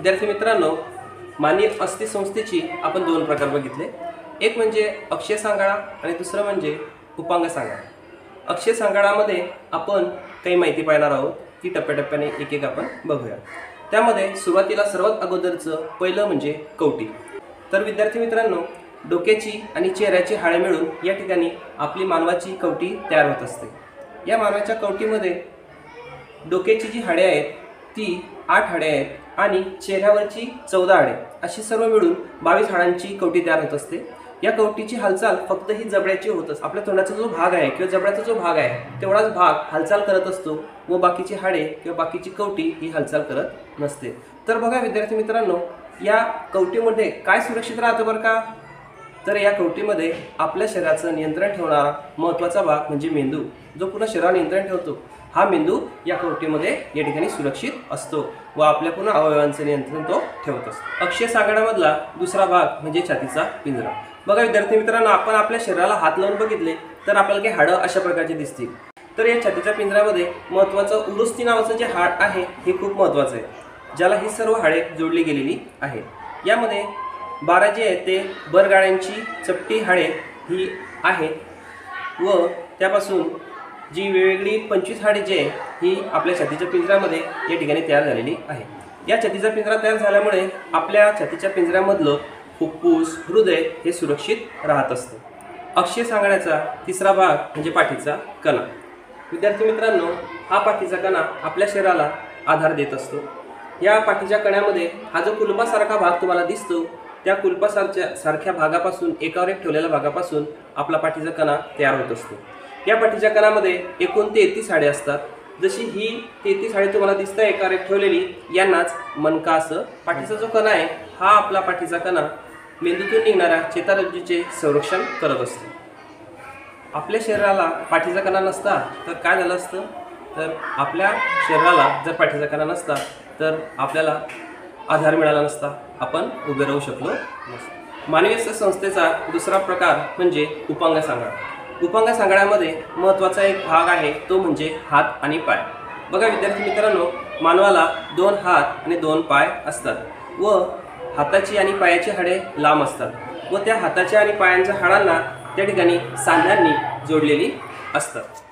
विद्यार्थी मित्रांनो, माननीय अस्थि संस्थेची आपण दोन प्रकार बघितले। एक म्हणजे अक्षय सांगाडा आणि दुसरा म्हणजे उपांग सांगाडा। अक्षय सांगाडामध्ये आपण काही माहिती पाहणार आहोत, ती टप्प्याटप्प्याने एक एक आपण बघूया। त्यामध्ये सुरुवातीला सर्वात अगोदरचं पहिलं म्हणजे कवटी। तर विद्यार्थी मित्रांनो, डोक्याची आणि चेहऱ्याची हाळे मिळून या ठिकाणी आपली मानवाची कवटी तयार होत असते। या मानवाच्या कवटीमध्ये डोक्याची जी हाडे आहेत ती 8 हाडे आहेत आणि चेहऱ्यावरची 14 हाडे अशी सर्व मिळून 22 हाडांची कवटी तयार होत असते। या कवटीची हालचाल फक्त ही जबड्याची होत असते। आपल्या तोंडाचा जो भाग आहे किंवा जबड्याचा जो भाग आहे तेवढाच भाग हालचाल करत असतो व बाकीची हाडे किंवा बाकीची कवटी ही हालचाल करत नसते। तर बघा विद्यार्थी मित्रांनो, या कवटीमध्ये काय सुरक्षित राहतं बरं का? तर या कवटीमध्ये आपल्या शरीराचं नियंत्रण ठेवणारा महत्त्वाचा भाग म्हणजे मेंदू, जो पूर्ण शरीरावर नियंत्रण ठेवतो। हा मेंदू या कवटीमध्ये या ठिकाणी सुरक्षित असतो व आपल्या पूर्ण अवयवांचं नियंत्रण तो ठेवत असतो। अक्षय सांगाडामधला दुसरा भाग म्हणजे छातीचा पिंजरा। बघा विद्यार्थी मित्रांनो, आपण आपल्या शरीराला हात लावून बघितले तर आपल्याला काही हाडं अशा प्रकारचे दिसतील। तर या छातीच्या पिंजऱ्यामध्ये महत्त्वाचं उरुस्थी नावाचं जे हाड आहे हे खूप महत्त्वाचं आहे, ज्याला ही सर्व हाडे जोडली गेलेली आहेत। यामध्ये 12 जे आहे ते बरगाड्यांची चपटी हाडे ही आहेत व त्यापासून जी वेगवेगळी 25 हाडे जे आहे ही आपल्या छातीच्या पिंजऱ्यामध्ये या ठिकाणी तयार झालेली आहे। या छातीचा पिंजरा तयार झाल्यामुळे आपल्या छातीच्या पिंजऱ्यामधलं फुफ्फूस, हृदय हे सुरक्षित राहत असते। अक्षय सांगाड्याचा तिसरा भाग म्हणजे पाठीचा कणा। विद्यार्थी मित्रांनो, हा पाठीचा कणा आपल्या शरीराला आधार देत असतो। या पाठीच्या कण्यामध्ये हा जो कुलुपासारखा भाग तुम्हाला दिसतो, त्या कुलपासारख्या भागापासून एकावर एक ठेवलेल्या भागापासून आपला पाठीचा कणा तयार होत असतो। या पाठीच्या कणामध्ये एकूण 33 हाडे असतात। जशी ही 33 हाडे तुम्हाला दिसतं एकावर एक ठेवलेली, यांनाच मनका असं पाठीचा जो कणा आहे हा आपला पाठीचा कणा मेंदूतून निघणाऱ्या चेतारज्जूचे संरक्षण करत असतो। आपल्या शरीराला पाठीचा कणा नसता तर काय झालं असतं? तर आपल्या शरीराला जर पाठीचा कणा नसता तर आपल्याला आधार मिळाला नसता, आपण उभे राहू शकलो नसतो। मानवी संस्थेचा दुसरा प्रकार म्हणजे उपांग सांगाडा। उपांग सांगाड्यामध्ये महत्त्वाचा एक भाग आहे तो म्हणजे हात आणि पाय। बघा विद्यार्थी मित्रांनो, मानवाला 2 हात आणि 2 पाय असतात व हाताची आणि पायाची हाडे लांब असतात व त्या हाताच्या आणि पायांच्या हाडांना त्या ठिकाणी सांध्यांनी जोडलेली असतात।